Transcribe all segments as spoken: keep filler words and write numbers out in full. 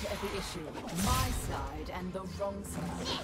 To every issue, my side and the wrong side.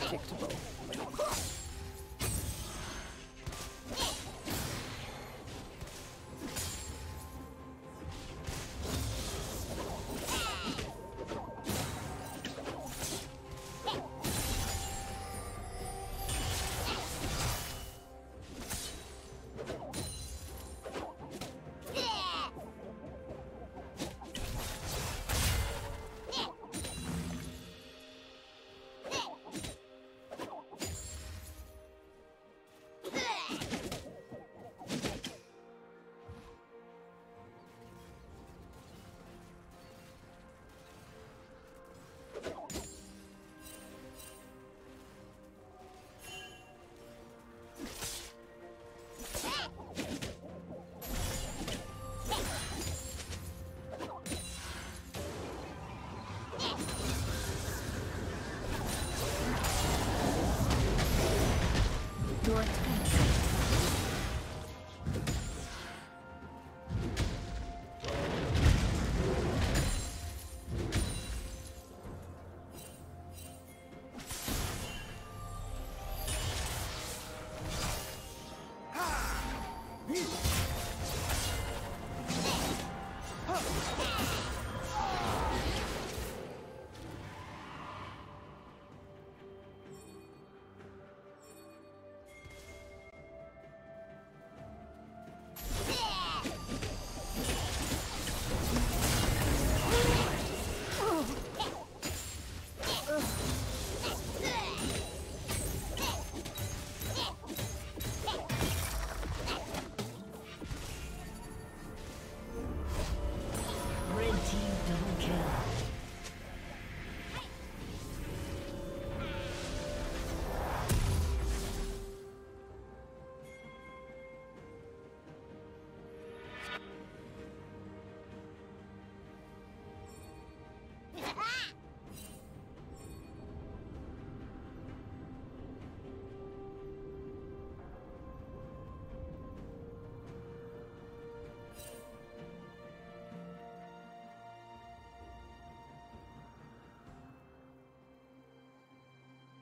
Predictable.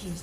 Team's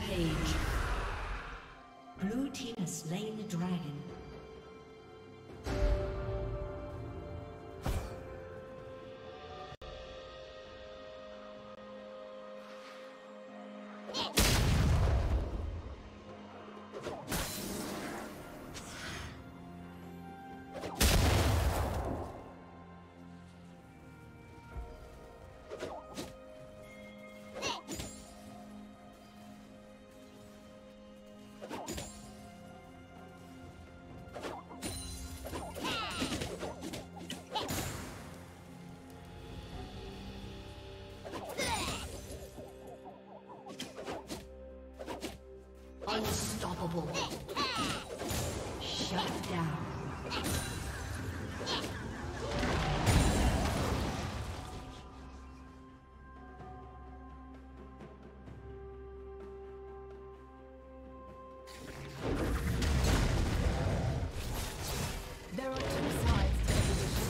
Rampage. Blue team has slain the dragon. Unstoppable. Shut down. There are two sides to the division.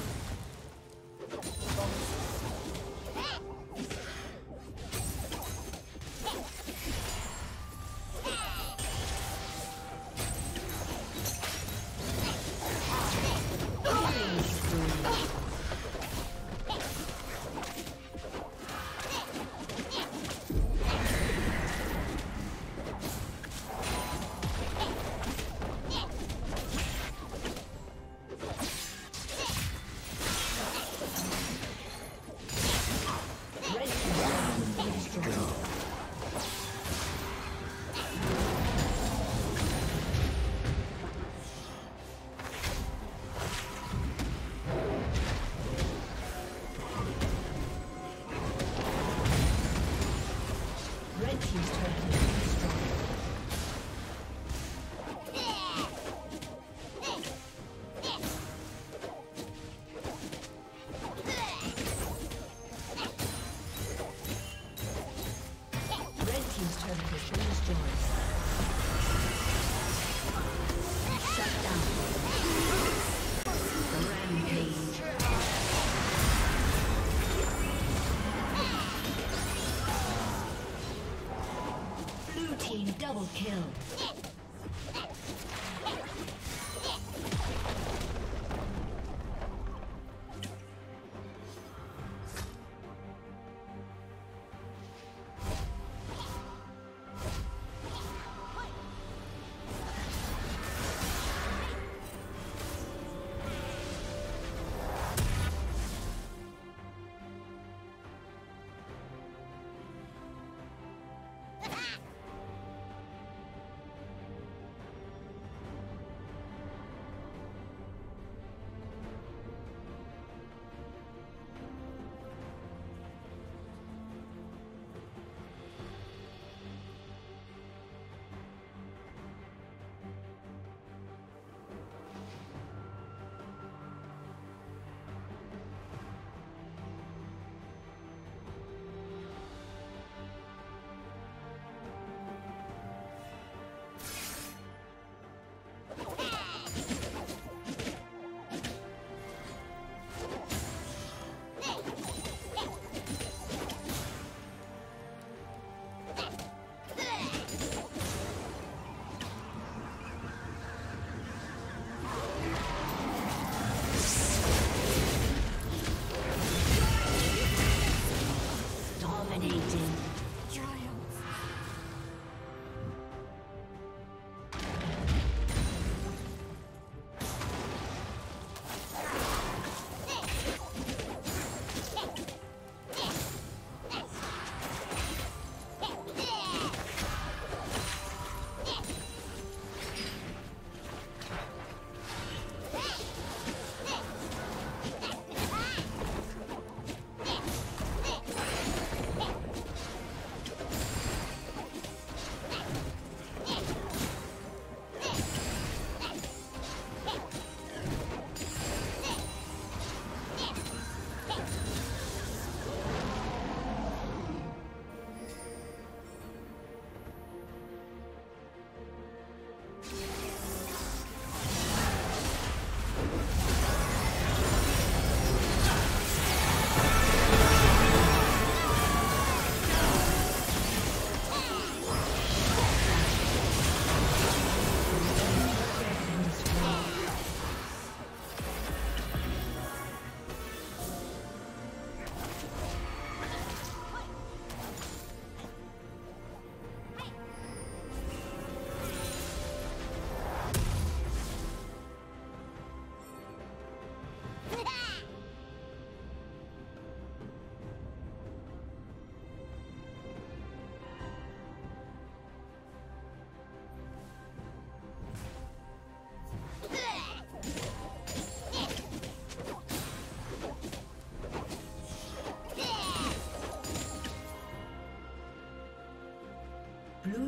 Double kill.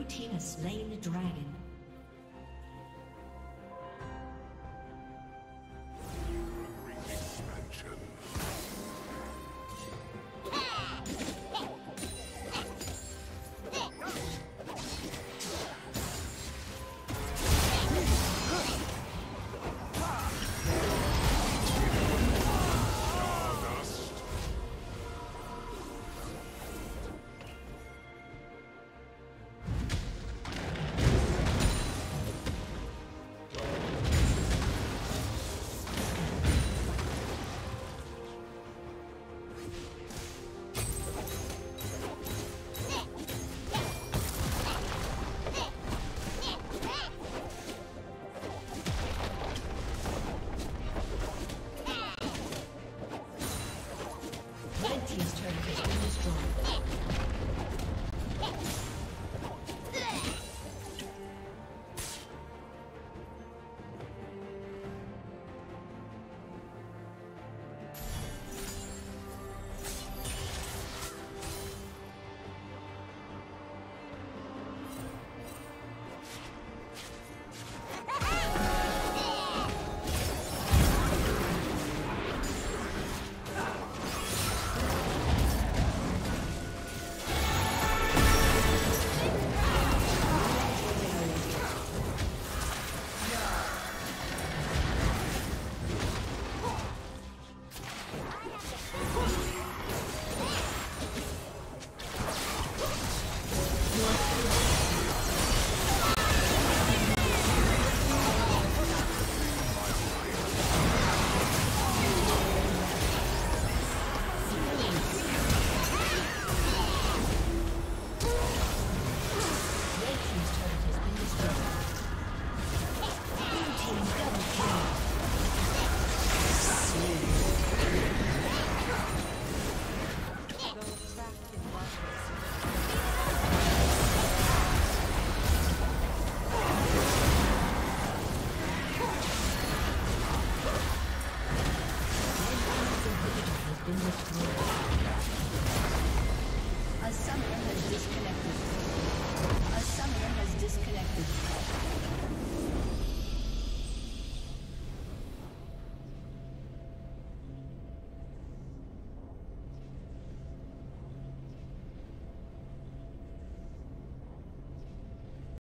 Blue team has slain the dragon. Let's go.